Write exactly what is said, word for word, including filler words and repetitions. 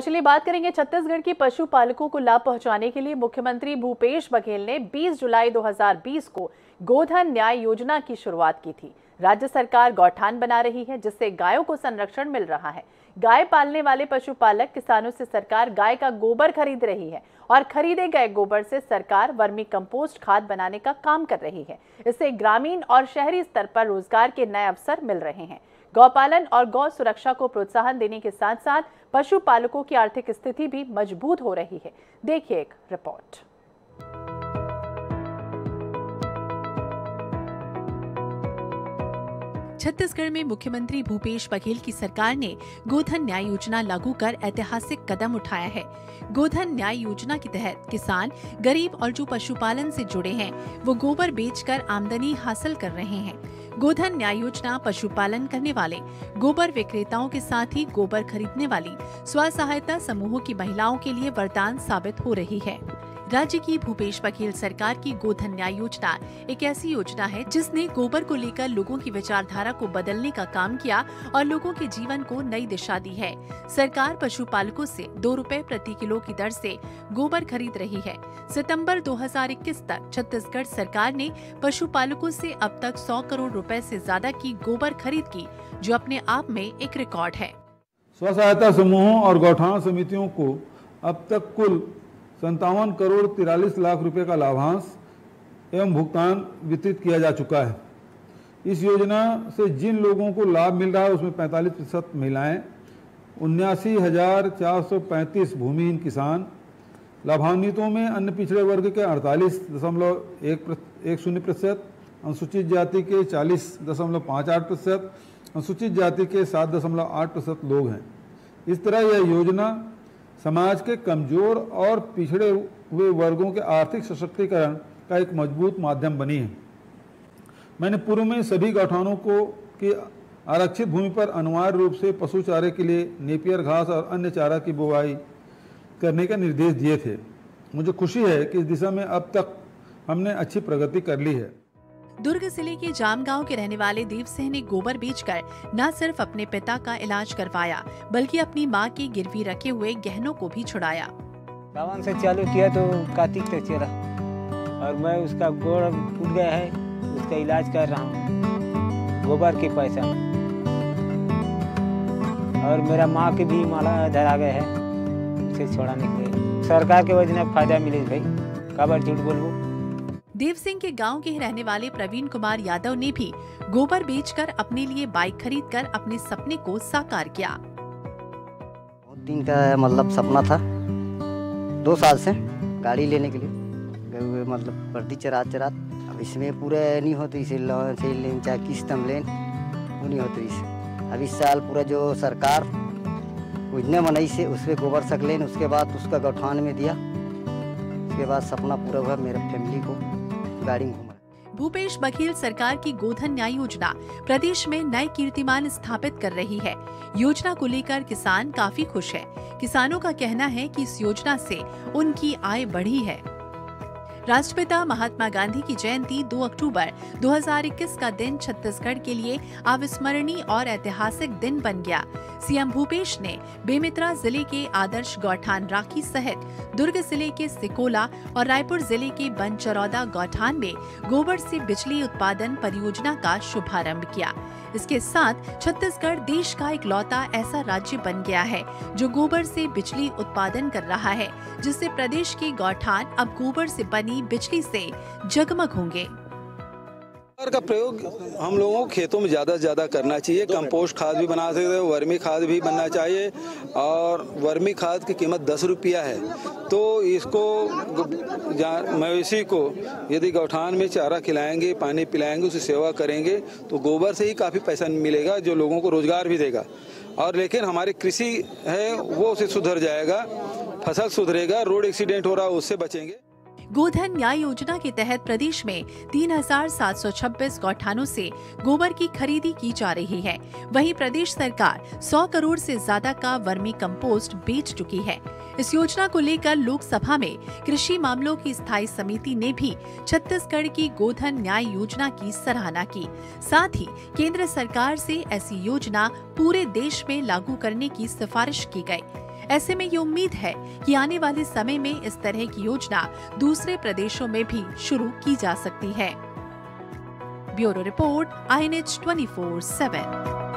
और चलिए बात करेंगे छत्तीसगढ़ की पशुपालकों को लाभ पहुंचाने के लिए मुख्यमंत्री भूपेश बघेल ने बीस जुलाई दो हज़ार बीस को गोधन न्याय योजना की शुरुआत की थी। राज्य सरकार गौठान बना रही है जिससे गायों को संरक्षण मिल रहा है। गाय पालने वाले पशुपालक किसानों से सरकार गाय का गोबर खरीद रही है और खरीदे गए गोबर से सरकार वर्मी कंपोस्ट खाद बनाने का काम कर रही है। इससे ग्रामीण और शहरी स्तर पर रोजगार के नए अवसर मिल रहे हैं। गौपालन और गौ सुरक्षा को प्रोत्साहन देने के साथ साथ पशुपालकों की आर्थिक स्थिति भी मजबूत हो रही है। देखिए एक रिपोर्ट। छत्तीसगढ़ में मुख्यमंत्री भूपेश बघेल की सरकार ने गोधन न्याय योजना लागू कर ऐतिहासिक कदम उठाया है। गोधन न्याय योजना के तहत किसान, गरीब और जो पशुपालन से जुड़े हैं वो गोबर बेचकर आमदनी हासिल कर रहे हैं। गोधन न्याय योजना पशुपालन करने वाले, गोबर विक्रेताओं के साथ ही गोबर खरीदने वाली स्व सहायता समूहों की महिलाओं के लिए वरदान साबित हो रही है। राज्य की भूपेश बघेल सरकार की गोधन न्याय योजना एक ऐसी योजना है जिसने गोबर को लेकर लोगों की विचारधारा को बदलने का काम किया और लोगों के जीवन को नई दिशा दी है। सरकार पशुपालकों से दो रुपए प्रति किलो की दर से गोबर खरीद रही है। सितंबर दो हज़ार इक्कीस तक छत्तीसगढ़ सरकार ने पशुपालकों से अब तक सौ करोड़ रुपए से ज्यादा की गोबर खरीद की, जो अपने आप में एक रिकॉर्ड है। स्व सहायता समूहों और गौठान समितियों को अब तक कुल संतावन करोड़ तिरालीस लाख रुपए का लाभांश एवं भुगतान वितरित किया जा चुका है। इस योजना से जिन लोगों को लाभ मिल रहा है उसमें पैंतालीस प्रतिशत महिलाएँ, उन्यासी हजार चार सौ पैंतीस भूमिहीन किसान, लाभान्वितों में अन्य पिछड़े वर्ग के अड़तालीस दशमलव एक शून्य प्रतिशत, अनुसूचित जाति के चालीस दशमलव पाँच आठ प्रतिशत, अनुसूचित जाति के सात दशमलव आठ प्रतिशत लोग हैं। इस तरह यह योजना समाज के कमजोर और पिछड़े हुए वर्गों के आर्थिक सशक्तिकरण का एक मजबूत माध्यम बनी है। मैंने पूर्व में सभी गौठानों को की आरक्षित भूमि पर अनिवार्य रूप से पशु चारे के लिए नेपियर घास और अन्य चारा की बुवाई करने का निर्देश दिए थे। मुझे खुशी है कि इस दिशा में अब तक हमने अच्छी प्रगति कर ली है। दुर्ग जिले के जामगांव के रहने वाले देव सिंह ने गोबर बेचकर न सिर्फ अपने पिता का इलाज करवाया बल्कि अपनी मां के गिरवी रखे हुए गहनों को भी छुड़ाया। सावन से चालू किया तो कार्तिक तक चला और मैं उसका गोबर फूट गया है, उसका इलाज कर रहा हूँ गोबर के पैसा और मेरा माँ के भी माला धरा गया है उसे छोड़ाने के लिए। सरकार के वजह से फायदा मिले भाई, काबर झूठ बोलबो। देव सिंह के गांव के रहने वाले प्रवीण कुमार यादव ने भी गोबर बेचकर अपने लिए बाइक खरीदकर अपने सपने को साकार किया। बहुत दिन का मतलब सपना था, दो साल से गाड़ी लेने के लिए गए हुए, मतलब वर्दी चरात चरात अब इसमें पूरा नहीं होती, इसे लोन से लेन चाहे किस्त में लेन वो नहीं होती। इसे अब इस साल पूरा जो सरकार योजना बनाई से उसमें गोबर सक लेन, उसके बाद उसका गौठान में दिया, उसके बाद सपना पूरा हुआ मेरे फैमिली को। भूपेश बघेल सरकार की गोधन न्याय योजना प्रदेश में नए कीर्तिमान स्थापित कर रही है। योजना को लेकर किसान काफी खुश हैं। किसानों का कहना है कि इस योजना से उनकी आय बढ़ी है। राष्ट्रपिता महात्मा गांधी की जयंती दो अक्टूबर दो हज़ार इक्कीस का दिन छत्तीसगढ़ के लिए अविस्मरणीय और ऐतिहासिक दिन बन गया। सीएम भूपेश ने बेमित्रा जिले के आदर्श गौठान राखी सहित दुर्ग जिले के सिकोला और रायपुर जिले के बनचरौदा गौठान में गोबर से बिजली उत्पादन परियोजना का शुभारंभ किया। इसके साथ छत्तीसगढ़ देश का इकलौता ऐसा राज्य बन गया है जो गोबर से बिजली उत्पादन कर रहा है, जिससे प्रदेश के गौठान अब गोबर से बनी बिजली से जगमग होंगे। गोबर का प्रयोग हम लोगों को खेतों में ज्यादा से ज्यादा करना चाहिए। कंपोस्ट खाद भी बना सकते हैं, वर्मी खाद भी बनना चाहिए और वर्मी खाद की कीमत दस रुपया है। तो इसको मवेशी को यदि गौठान में चारा खिलाएंगे, पानी पिलाएंगे, उसकी सेवा करेंगे तो गोबर से ही काफी पैसा मिलेगा जो लोगों को रोजगार भी देगा। और लेकिन हमारी कृषि है वो उसे सुधर जाएगा, फसल सुधरेगा, रोड एक्सीडेंट हो रहा है उससे बचेंगे। गोधन न्याय योजना के तहत प्रदेश में तीन हज़ार सात सौ छब्बीस गौठानों से गोबर की खरीदी की जा रही है। वहीं प्रदेश सरकार सौ करोड़ से ज्यादा का वर्मी कंपोस्ट बेच चुकी है। इस योजना को लेकर लोकसभा में कृषि मामलों की स्थायी समिति ने भी छत्तीसगढ़ की गोधन न्याय योजना की सराहना की। साथ ही केंद्र सरकार से ऐसी योजना पूरे देश में लागू करने की सिफारिश की गयी। ऐसे में ये उम्मीद है कि आने वाले समय में इस तरह की योजना दूसरे प्रदेशों में भी शुरू की जा सकती है। Bureau report I N H twenty four seven.